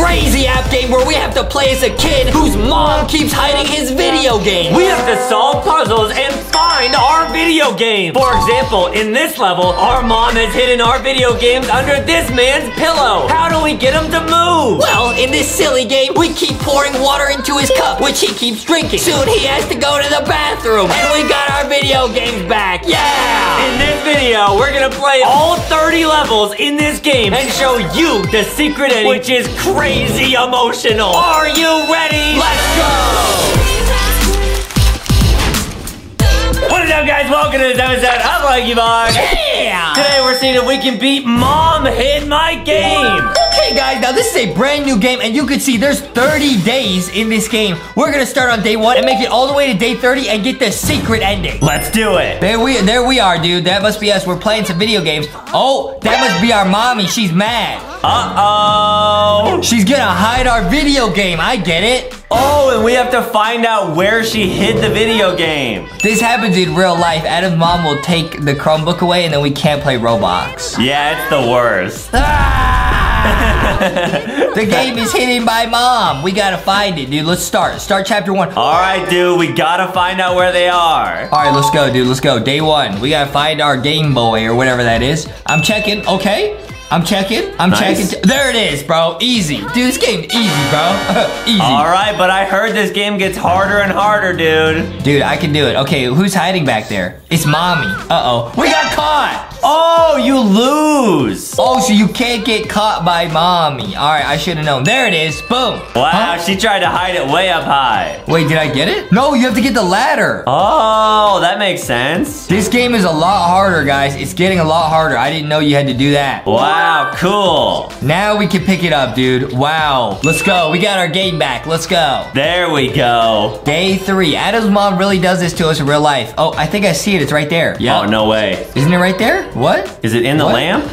crazy app game where we have to play as a kid whose mom keeps hiding his video game. We have to solve puzzles and find our video game. For example, in this level, our mom has hidden our video games under this man's pillow. How do we get him to move? Well, in this silly game, we keep pouring water into his cup, which he keeps drinking. Soon he has to go to the bathroom, and we got our video games back. Yeah! In this video, we're gonna play all 30 levels in this game and show you the secret ending, which is crazy emotional. Are you ready? Let's go! What is up, guys? Welcome to this episode of LankyBox. Yeah! Today we're seeing if we can beat Mom Hid My Game. Okay, guys, now this is a brand new game, and you can see there's 30 days in this game. We're gonna start on day 1 and make it all the way to day 30 and get the secret ending. Let's do it. There we are, dude. That must be us. We're playing some video games. Oh, that must be our mommy. She's mad. Uh-oh. She's gonna hide our video game. I get it. Oh, and we have to find out where she hid the video game. This happens in real life. Adam's mom will take the Chromebook away, and then we can't play Roblox. Yeah, it's the worst. Ah! The game is hidden by Mom. We gotta find it, dude. Let's start. Start chapter 1. All right, dude. We gotta find out where they are. All right, let's go, dude. Let's go. Day 1. We gotta find our Game Boy or whatever that is. I'm checking. Okay. I'm checking. I'm checking. There it is, bro. Easy. Dude, this game easy, bro. Easy. All right, but I heard this game gets harder and harder, dude. Dude, I can do it. Okay, who's hiding back there? It's Mommy. Uh-oh. We got caught. Oh, you lose. Oh, so you can't get caught by Mommy. All right, I should have known. There it is. Boom. Wow, she tried to hide it way up high. Wait, did I get it? No, you have to get the ladder. Oh, that makes sense. This game is a lot harder, guys. It's getting a lot harder. I didn't know you had to do that. Wow. Wow, cool. Now we can pick it up, dude. Wow. Let's go. We got our game back. Let's go. There we go. Day 3. Adam's mom really does this to us in real life. Oh, I think I see it. It's right there. Yeah. Oh, no way. Isn't it right there? What? Is it in the lamp?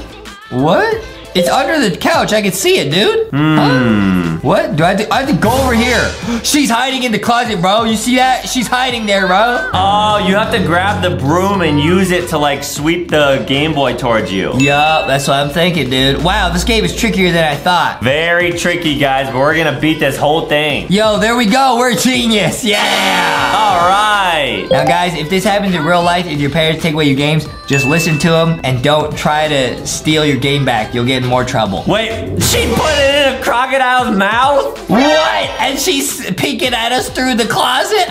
What? It's under the couch. I can see it, dude. Huh? What? Do I have to go over here? She's hiding in the closet, bro. You see that? She's hiding there, bro. Oh, you have to grab the broom and use it to, like, sweep the Game Boy towards you. Yup, that's what I'm thinking, dude. Wow, this game is trickier than I thought. Very tricky, guys, but we're gonna beat this whole thing. Yo, there we go. We're a genius. Yeah. All right. Now, guys, if this happens in real life, if your parents take away your games, just listen to them and don't try to steal your game back. You'll get in more trouble. Wait, she put it in a crocodile's mouth? What? And she's peeking at us through the closet?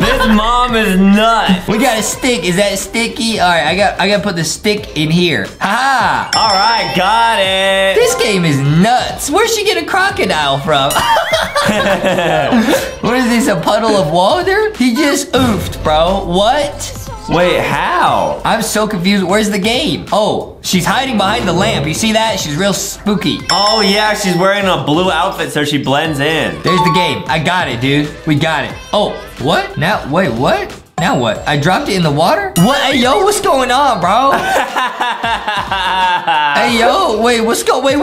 This mom is nuts. We got a stick. Is that sticky? All right, I got to put the stick in here. Ha ha. All right, got it. This game is nuts. Where'd she get a crocodile from? What is this, a puddle of water? He just oofed, bro. What? Wait, how? I'm so confused. Where's the game? Oh, she's hiding behind the lamp. You see that? She's real spooky. Oh, yeah. She's wearing a blue outfit, so she blends in. There's the game. I got it, dude. We got it. Oh, what? Now, wait, what? Now what? I dropped it in the water? What? Hey, yo, what's going on, bro? Hey, yo, wait, what's going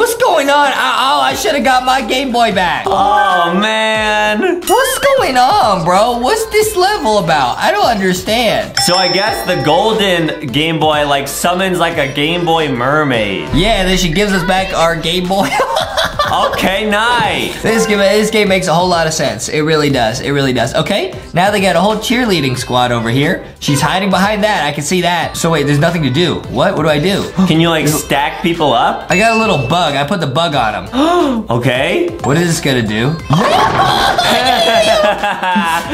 on? Oh, I should have got my Game Boy back. Oh, man. What's going on, bro? What's this level about? I don't understand. So I guess the golden Game Boy, like, summons, like, a Game Boy mermaid. Yeah, and then she gives us back our Game Boy. Okay, nice. This game makes a whole lot of sense. It really does. It really does. Okay, now they got a whole cheerleading squad over here. She's hiding behind that. I can see that. So wait, there's nothing to do. What? What do I do? Can you, like, stack people up? I got a little bug. I put the bug on him. Okay. What is this gonna do?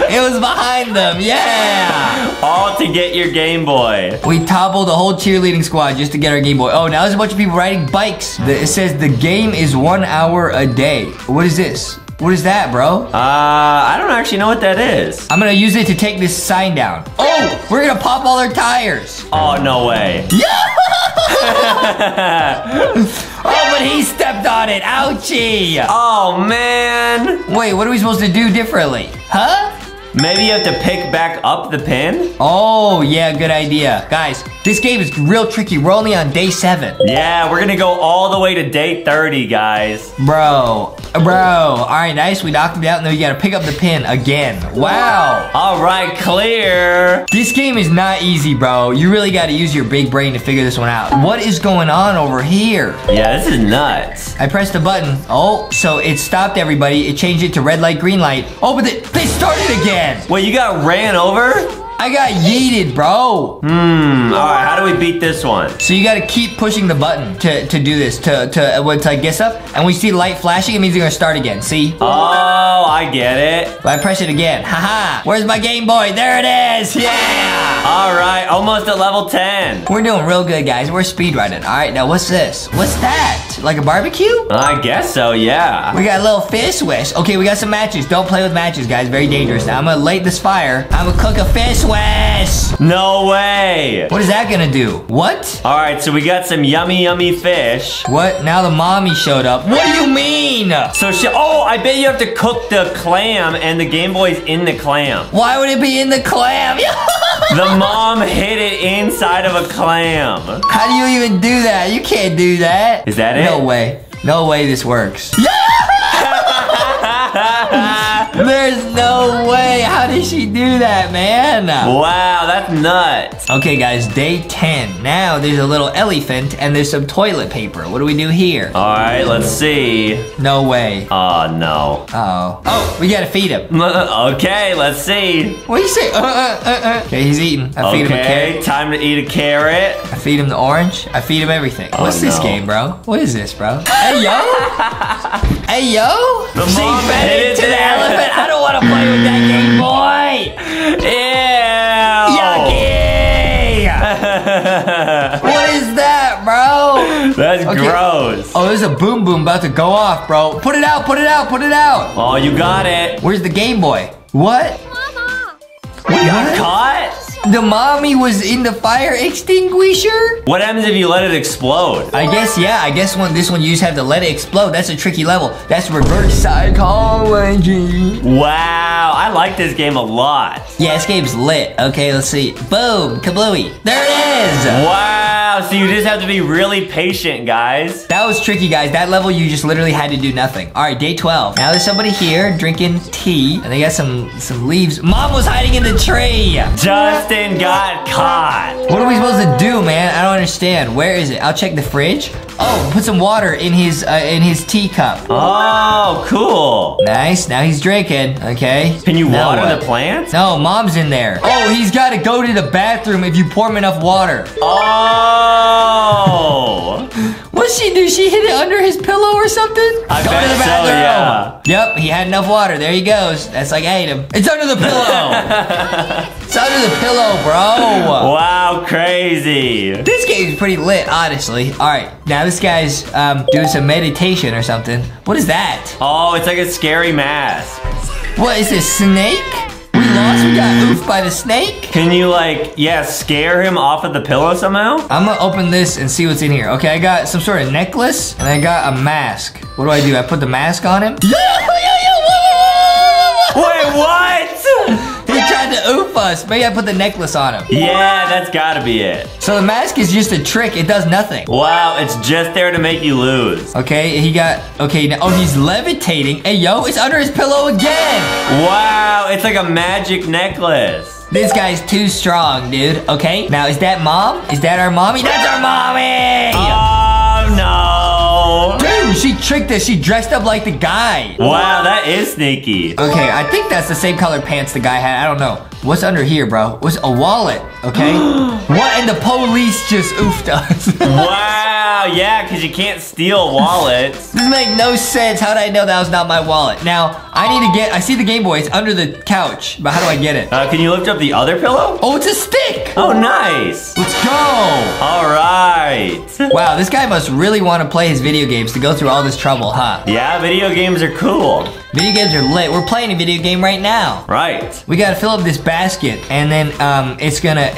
It was behind them. Yeah. All to get your Game Boy. We toppled a whole cheerleading squad just to get our Game Boy. Oh, now there's a bunch of people riding bikes. It says the game is 1 hour a day. What is this? What is that, bro? I don't actually know what that is. I'm gonna use it to take this sign down. Oh, we're gonna pop all our tires. Oh, no way. Oh, but he stepped on it. Ouchie. Oh, man. Wait, what are we supposed to do differently? Huh? Maybe you have to pick back up the pin? Oh, yeah, good idea. Guys, this game is real tricky. We're only on day 7. Yeah, we're gonna go all the way to day 30, guys. Bro. All right, nice. We knocked him out. Now you gotta pick up the pin again. Wow. All right, clear. This game is not easy, bro. You really gotta use your big brain to figure this one out. What is going on over here? Yeah, this is nuts. I pressed the button. Oh, so it stopped everybody. It changed it to red light, green light. Oh, but they started again. Wait, you got ran over? I got yeeted, bro. All right, how do we beat this one? So you gotta keep pushing the button to do this, to guess up, and we see light flashing, it means you're gonna start again, see? Oh, I get it. I press it again, haha. Where's my Game Boy? There it is, yeah. All right, almost at level 10. We're doing real good, guys. We're speedrunning. All right, now what's this? What's that? Like a barbecue? I guess so, yeah. We got a little fish wish. Okay, we got some matches. Don't play with matches, guys. Very dangerous. Now I'm gonna light this fire. I'm gonna cook a fish. No way. What is that gonna do? What? All right, so we got some yummy, yummy fish. What? Now the mommy showed up. What do you mean? So she, oh, I bet you have to cook the clam and the Game Boy's in the clam. Why would it be in the clam? The mom hid it inside of a clam. How do you even do that? You can't do that. Is that it? No way. No way this works. There's no way. How did she do that, man? Wow, that's nuts. Okay, guys, day 10. Now there's a little elephant and there's some toilet paper. What do we do here? All right, let's see. No way. Oh, no. Uh-oh. Oh, we gotta feed him. Okay, let's see. What do you say? Okay, he's eating. I feed him a carrot. Okay, time to eat a carrot. I feed him the orange. I feed him everything. Oh, what's this game, bro? What is this, bro? Hey, yo. Hey, yo. The mom fed it to the elephant. I don't want to play with that Game Boy. Ew. Yucky. What is that, bro? That's gross. Oh, there's a boom boom about to go off, bro. Put it out, put it out, put it out. Oh, you got it. Where's the Game Boy? What? We got caught? The mommy was in the fire extinguisher? What happens if you let it explode? I guess, yeah. I guess this one you just have to let it explode. That's a tricky level. That's reverse psychology. Wow. I like this game a lot. Yeah, this game's lit. Okay, let's see. Boom. Kablooey. There it is. Wow. So you just have to be really patient, guys. That was tricky, guys. That level, you just literally had to do nothing. All right, day 12. Now there's somebody here drinking tea, and they got some leaves. Mom was hiding in the tree. Justin got caught. What are we supposed to do, man? I don't understand. Where is it? I'll check the fridge. Oh, put some water in his teacup. Oh, cool. Nice. Now he's drinking. Okay. Can you water the plants? No, mom's in there. Oh, he's got to go to the bathroom if you pour him enough water. Oh. What'd she do? She hid it under his pillow or something? I bet to the bathroom. So, yeah. Yep, he had enough water. There he goes. That's like I ate him. It's under the pillow. It's under the pillow, bro. Wow, crazy. This game's pretty lit, honestly. All right, now this guy's doing some meditation or something. What is that? Oh, it's like a scary mask. What is this, snake? We lost, we got oofed by the snake? Can you like, yeah, scare him off of the pillow somehow? I'm gonna open this and see what's in here. Okay, I got some sort of necklace and I got a mask. What do? I put the mask on him? Wait, what? He tried to oof us. Maybe I put the necklace on him. Yeah, that's gotta be it. So the mask is just a trick. It does nothing. Wow, it's just there to make you lose. Okay, he got... Okay, now... Oh, he's levitating. Hey, yo, it's under his pillow again. Wow, it's like a magic necklace. This guy's too strong, dude. Okay, now is that mom? Is that our mommy? That's our mommy! Oh, no. Dude, she tricked us. She dressed up like the guy. Wow, that is sneaky. Okay, I think that's the same colored pants the guy had. I don't know. What's under here, bro? What's a wallet, okay? What? And the police just oofed us. Wow, yeah, because you can't steal wallets. This makes no sense. How did I know that was not my wallet? Now, I see the Game Boy. It's under the couch, but how do I get it? Can you lift up the other pillow? Oh, it's a stick. Oh, nice. Let's go. All right. Wow, this guy must really want to play his video games to go through all this trouble, huh? Yeah, video games are cool. Video games are lit. We're playing a video game right now. Right. We gotta fill up this basket, and then it's gonna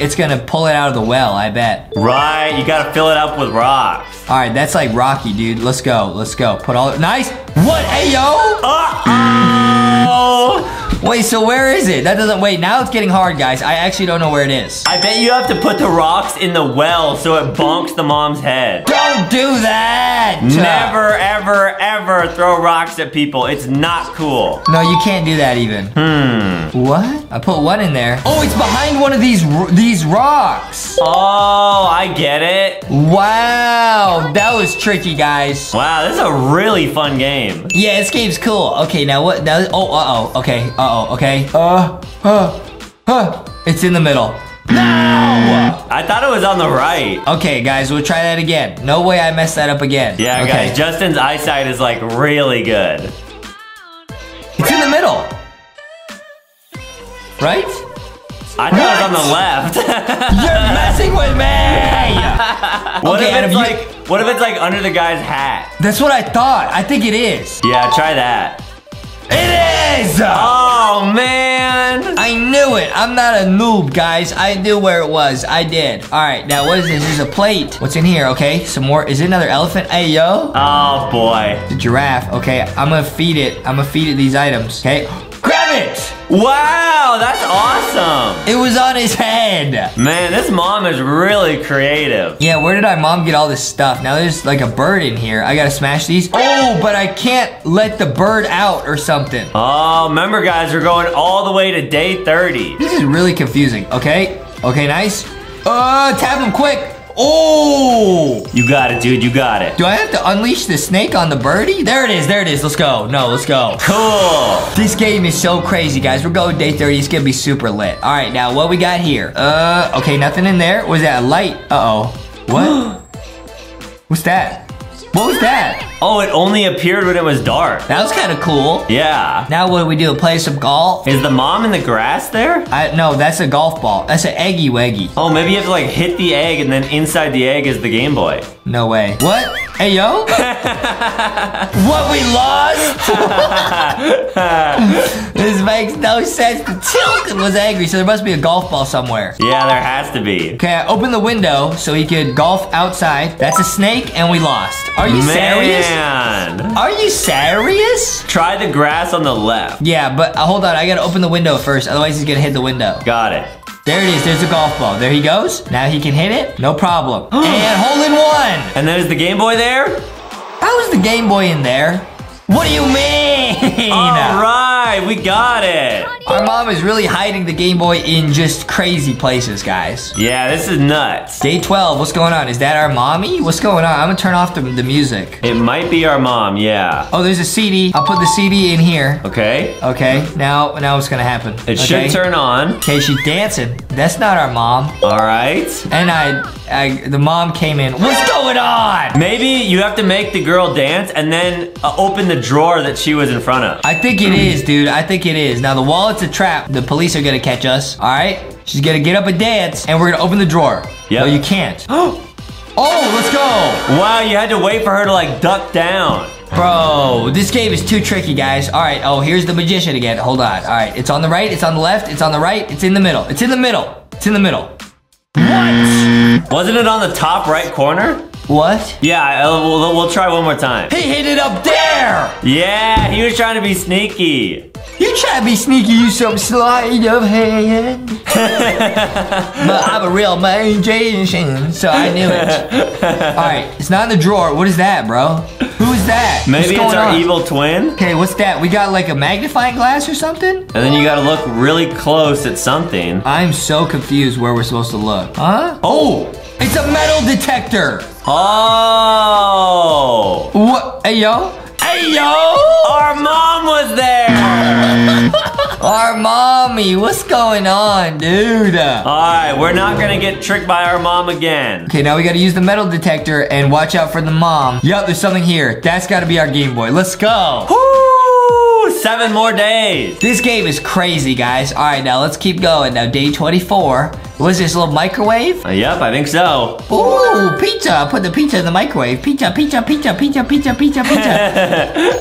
pull it out of the well, I bet. Right. You gotta fill it up with rocks. All right, that's like Rocky, dude. Let's go. Let's go. Put all nice. What? Hey, yo. Uh-oh. Wait, so where is it? That doesn't, wait, now it's getting hard, guys. I actually don't know where it is. I bet you have to put the rocks in the well so it bonks the mom's head. Don't do that! Never, ever, ever throw rocks at people. It's not cool. No, you can't do that even. What? I put one in there. Oh, it's behind one of these rocks. Oh, I get it. Wow, that was tricky, guys. Wow, this is a really fun game. Yeah, this game's cool. Okay, now what? Now, oh, uh-oh, okay, uh-oh, okay. It's in the middle. No! I thought it was on the right. Okay, guys, we'll try that again. No way I messed that up again. Yeah, okay. Guys, Justin's eyesight is, like, really good. It's in the middle. Right? I thought it was on the left. You're messing with me! What if it's, like, under the guy's hat? That's what I thought. I think it is. Yeah, try that. It is! Oh, man. I knew it. I'm not a noob, guys. I knew where it was. I did. All right, now what is this? There's a plate. What's in here? Okay, some more. Is it another elephant? Hey, yo. Oh, boy. It's a giraffe. Okay, I'm gonna feed it. I'm gonna feed it these items. Okay. Grab it! Wow, that's awesome. It was on his head. Man, this mom is really creative. Yeah, where did my mom get all this stuff? Now there's like a bird in here. I gotta smash these. Oh, but I can't let the bird out or something. Oh, remember guys, we're going all the way to day 30. This is really confusing. Okay, okay, nice. Tap him quick. Oh! You got it, dude. You got it. Do I have to unleash the snake on the birdie? There it is. There it is. Let's go. No, let's go. Cool. This game is so crazy, guys. We're going day 30. It's gonna be super lit. All right, now what we got here? Okay, nothing in there. Was that a light? Uh-oh. What? What's that? What was that? Oh, it only appeared when it was dark. That was kind of cool. Yeah. Now what do we do? Play some golf? Is the mom in the grass there? No, that's a golf ball. That's an eggy weggy. Oh, maybe you have to like hit the egg and then inside the egg is the Game Boy. No way. What? Hey, yo. What, we lost? This makes no sense. The children was angry, so there must be a golf ball somewhere. Yeah, there has to be. Okay, I opened the window so he could golf outside. That's a snake and we lost. Are you serious? Are you serious? Try the grass on the left. Yeah, but hold on. I gotta open the window first. Otherwise, he's gonna hit the window. Got it. There it is. There's a golf ball. There he goes. Now he can hit it. No problem. And hole in one. And there's the Game Boy there. How is the Game Boy in there? What do you mean? All right. We got it. Our mom is really hiding the Game Boy in just crazy places, guys. Yeah, this is nuts. Day 12. What's going on? Is that our mommy? What's going on? I'm going to turn off the music. It might be our mom, yeah. Oh, there's a CD. I'll put the CD in here. Okay. Okay. Now what's going to happen? It should turn on. Okay, she's dancing. That's not our mom. All right. And the mom came in. What's going on? Maybe you have to make the girl dance and then open the drawer that she was in front of. I think it is, dude. I think it is. Now, the wall, it's a trap. The police are gonna catch us. All right, she's gonna get up and dance, and we're gonna open the drawer. Yeah. No, you can't. Oh, let's go. Wow, you had to wait for her to like duck down. Bro, this game is too tricky, guys. All right, oh, here's the magician again. Hold on. All right, it's on the right, it's on the left, it's on the right, it's in the middle. It's in the middle. It's in the middle. What? Wasn't it on the top right corner? What? Yeah, we'll try one more time. He hit it up there! Yeah, he was trying to be sneaky. You try to be sneaky, you some sleight of hand. But I'm a real magician, so I knew it. All right, it's not in the drawer. What is that, bro? Who is that? Maybe it's our evil twin. Okay, what's that? We got like a magnifying glass or something? And then you gotta look really close at something. I'm so confused where we're supposed to look. Huh? Oh, it's a metal detector. Oh. What? Hey, yo. Hey, yo! Our mom was there! Our mommy, what's going on, dude? All right, we're not gonna get tricked by our mom again. Okay, now we gotta use the metal detector and watch out for the mom. Yup, there's something here. That's gotta be our Game Boy. Let's go. Woo! 7 more days. This game is crazy, guys. All right, now let's keep going. Now, day 24. What's this, a little microwave? Yep, I think so. Ooh, pizza. Put the pizza in the microwave. Pizza, pizza, pizza, pizza, pizza, pizza, pizza.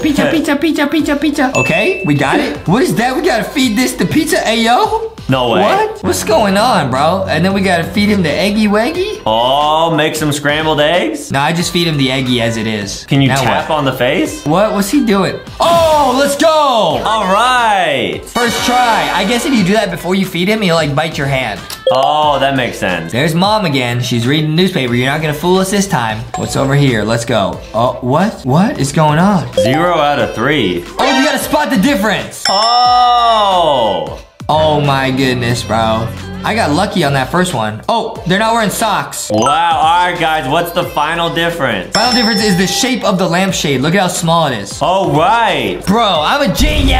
Pizza, pizza, pizza, pizza, pizza. Okay, we got it. What is that? We gotta feed this to pizza, ayo. No way. What? What's going on, bro? And then we gotta feed him the Eggy Weggy? Oh, make some scrambled eggs? No, I just feed him the Eggy as it is. Can you now tap on the face? What? What's he doing? Oh, let's go! All right. First try. I guess if you do that before you feed him, he'll like bite your hand. Oh, that makes sense. There's mom again. She's reading the newspaper. You're not gonna fool us this time. What's over here? Let's go. Oh, what? What is going on? 0 out of 3. Oh, you gotta spot the difference. Oh. Oh my goodness, bro. I got lucky on that first one. Oh, they're not wearing socks. Wow, all right, guys, what's the final difference? Final difference is the shape of the lampshade. Look at how small it is. All right. Bro, I'm a genius.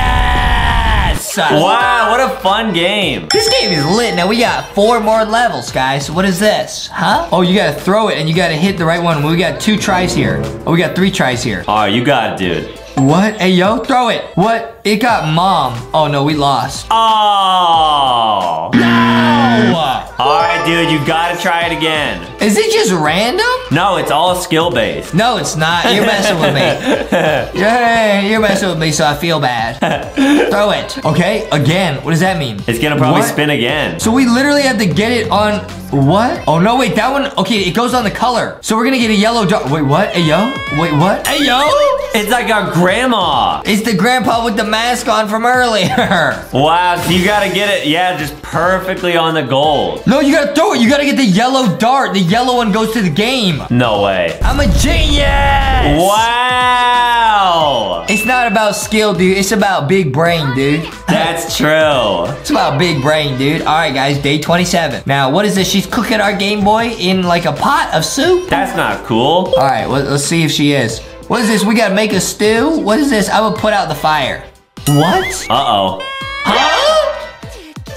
Wow, what a fun game. This game is lit. Now, we got 4 more levels, guys. What is this? Huh? Oh, you got to throw it, and you got to hit the right one. We got 2 tries here. Oh, we got 3 tries here. All right, you got it, dude. What? Hey, yo, throw it. What? It got mom. Oh, no, we lost. Oh. No. All right, dude, you got to try it again. Is it just random? No, it's all skill-based. No, it's not. You're messing with me. Yeah, you're messing with me, so I feel bad. Throw it. Okay, again. What does that mean? It's going to probably spin again. So we literally have to get it on... What? Oh, no, wait, that one... Okay, it goes on the color. So we're going to get a yellow dot. Wait, what? Hey, yo? Wait, what? Hey, yo? It's like our grandma. It's the grandpa with the mask on from earlier. Wow, so you got to get it, yeah, just perfectly on the gold. No, you got to throw it. You got to get the yellow dart. The yellow one goes to the game. No way. I'm a genius. Wow. It's not about skill, dude. It's about big brain, dude. That's true. It's about big brain, dude. All right, guys, day 27. Now, what is this? She's cooking our Game Boy in like a pot of soup? That's not cool. All right, well, let's see if she is. What is this? We gotta make a stew? What is this? I would put out the fire. What? Uh-oh. Huh?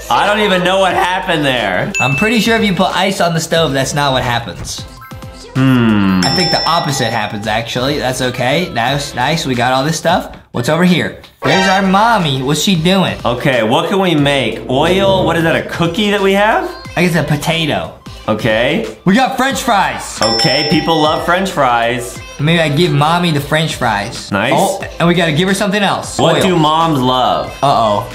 I don't even know what happened there. I'm pretty sure if you put ice on the stove, that's not what happens. Hmm. I think the opposite happens, actually. That's okay. Nice, nice. We got all this stuff. What's over here? There's our mommy. What's she doing? Okay, what can we make? Oil? What is that, a cookie that we have? I guess a potato. Okay. We got French fries. Okay, people love French fries. Maybe I give mommy the French fries. Nice. Oh, and we gotta give her something else. What do moms love? Uh-oh.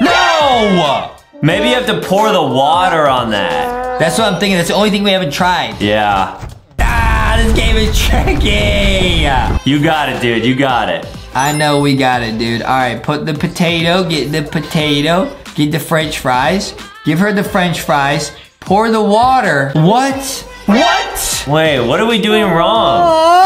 No! Maybe you have to pour the water on that. That's what I'm thinking. That's the only thing we haven't tried. Yeah. Ah, this game is tricky. You got it, dude. You got it. I know we got it, dude. All right, put the potato, get the potato, get the French fries, give her the French fries, pour the water. What? What? Wait, what are we doing wrong? Oh!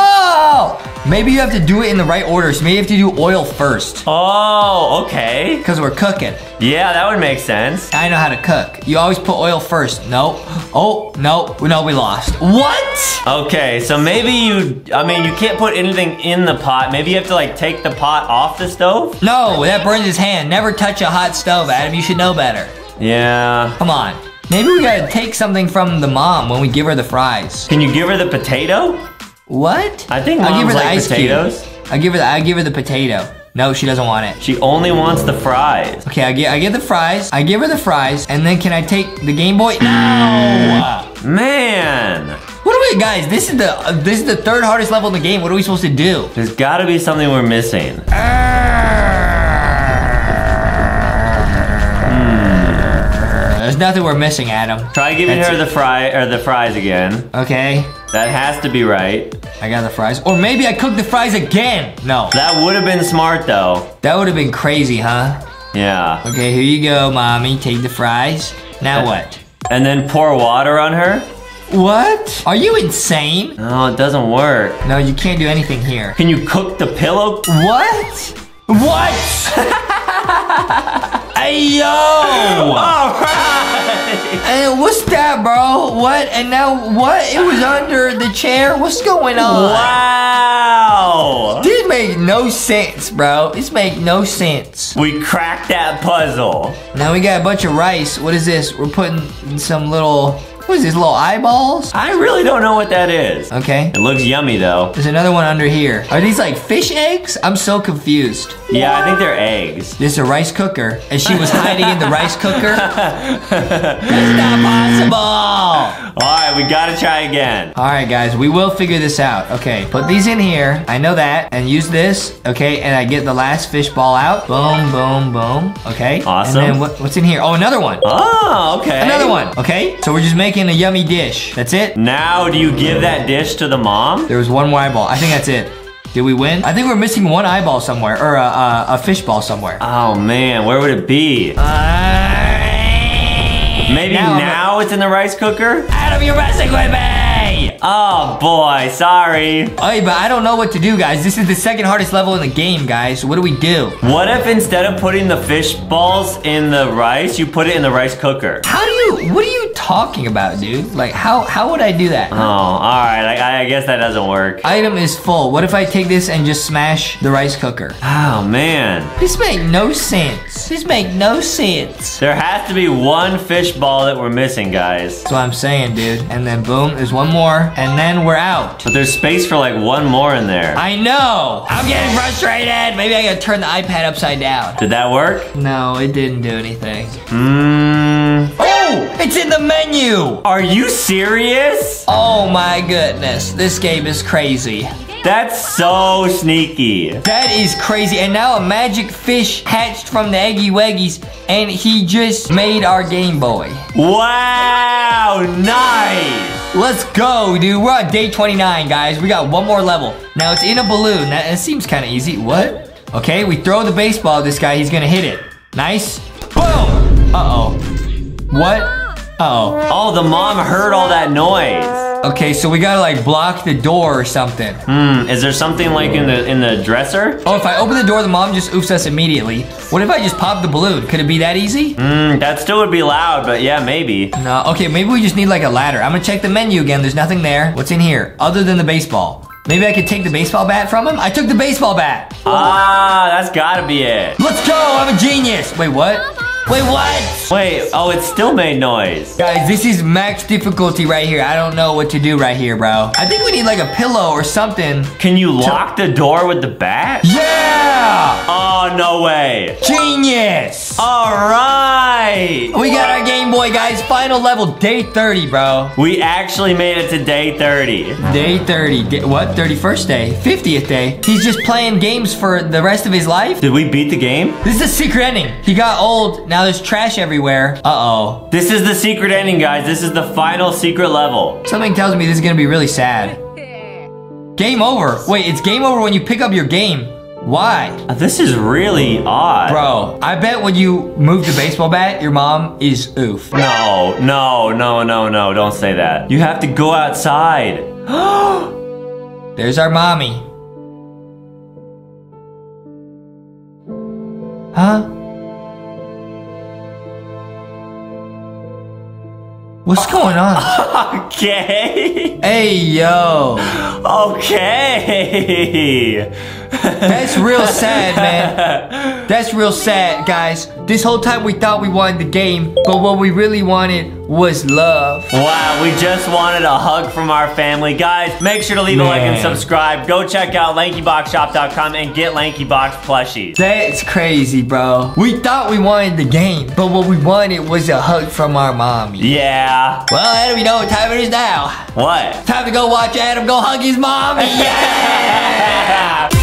Maybe you have to do it in the right order. So maybe you have to do oil first. Oh, okay. Because we're cooking. Yeah, that would make sense. I know how to cook. You always put oil first. Nope. Oh, no. No, we lost. What? Okay, so maybe you can't put anything in the pot. Maybe you have to, like, take the pot off the stove? No, that burns his hand. Never touch a hot stove, Adam. You should know better. Yeah. Come on. Maybe we gotta take something from the mom when we give her the fries. Can you give her the potato? What? I think I'll give her the ice potatoes. I give her the potato. No, she doesn't want it. She only wants the fries. Okay, I get the fries. I give her the fries, and then can I take the Game Boy? No, man. What are we, guys? This is the 3rd hardest level in the game. What are we supposed to do? There's got to be something we're missing. There's nothing we're missing, Adam. Try giving her the fries again. Okay. That has to be right. I got the fries. Or maybe I cooked the fries again. No. That would have been smart, though. That would have been crazy, huh? Yeah. Okay, here you go, mommy. Take the fries. Now what? And then pour water on her? What? Are you insane? No, it doesn't work. No, you can't do anything here. Can you cook the pillow? What? What? Hey, yo! All right! Hey, what's that, bro? What? And now what? It was under the chair? What's going on? Wow! This make no sense, bro. This make no sense. We cracked that puzzle. Now we got a bunch of rice. What is this? We're putting some little... What is these, little eyeballs? I really don't know what that is. Okay. It looks yummy though. There's another one under here. Are these like fish eggs? I'm so confused. Yeah, I think they're eggs. This is a rice cooker, and she was hiding in the rice cooker? That's not possible! All right, we gotta try again. All right, guys, we will figure this out. Okay, put these in here. I know that, and use this, okay, and I get the last fish ball out. Boom, boom, boom, okay. Awesome. And then what's in here? Oh, another one. Oh, okay. Another one, okay. So we're just making a yummy dish. That's it. Now, do you give that dish to the mom? There was one more eyeball. I think that's it. Did we win? I think we're missing one eyeball somewhere, or a fish ball somewhere. Oh man, where would it be? Maybe now it's in the rice cooker? Out of your recipe with me! Oh boy, sorry. Hey, but I don't know what to do, guys. This is the second hardest level in the game, guys. What do we do? What if instead of putting the fish balls in the rice, you put it in the rice cooker? How do you, what do you talking about, dude? Like, how would I do that? Oh, all right. I guess that doesn't work. Item is full. What if I take this and just smash the rice cooker? Oh, man. This make no sense. This make no sense. There has to be one fish ball that we're missing, guys. That's what I'm saying, dude. And then, boom, there's one more. And then we're out. But there's space for, like, one more in there. I know. I'm getting frustrated. Maybe I gotta turn the iPad upside down. Did that work? No, it didn't do anything. Oh, it's in the menu. Are you serious? Oh my goodness, this game is crazy. That's so sneaky. That is crazy. And now a magic fish hatched from the Eggy Weggies, and he just made our Game Boy. Wow, nice. Let's go, dude. We're on day 29, guys. We got one more level. Now it's in a balloon. That seems kind of easy. What? Okay, we throw the baseball at this guy. He's gonna hit it. Nice. Boom. Uh-oh. What? Uh-oh. Oh, the mom heard all that noise. Okay, so we gotta like block the door or something. Is there something like in the dresser? Oh, if I open the door, the mom just oofs us immediately. What if I just pop the balloon? Could it be that easy? That still would be loud, but yeah, maybe. No, okay, maybe we just need like a ladder. I'm gonna check the menu again. There's nothing there. What's in here other than the baseball? Maybe I could take the baseball bat from him? I took the baseball bat. Ah, that's gotta be it. Let's go, I'm a genius. Wait, what? Wait, what? Wait, oh, it still made noise. Guys, this is max difficulty right here. I don't know what to do right here, bro. I think we need like a pillow or something. Can you lock the door with the bat? Yeah! Oh, no way. Genius! All right! We got our Game Boy, guys. Final level, day 30, bro. We actually made it to day 30. Day 30. What? 31st day? 50th day? He's just playing games for the rest of his life? Did we beat the game? This is a secret ending. He got old. Now there's trash everywhere. Uh-oh. This is the secret ending, guys. This is the final secret level. Something tells me this is gonna be really sad. Game over. Wait, it's game over when you pick up your game. Why? This is really odd. Bro, I bet when you move the baseball bat, your mom is oof. No, no, no, no, no. Don't say that. You have to go outside. There's our mommy. Huh? What's going on? Okay. Hey, yo. Okay. That's real sad, man. That's real sad, guys. This whole time we thought we wanted the game, but what we really wanted was love. Wow, we just wanted a hug from our family. Guys, make sure to leave a like and subscribe. Go check out LankyBoxShop.com and get Lanky Box plushies. That's crazy, bro. We thought we wanted the game, but what we wanted was a hug from our mommy. Yeah. Well, Adam, you know what time it is now. What? Time to go watch Adam go hug his mommy. Yeah!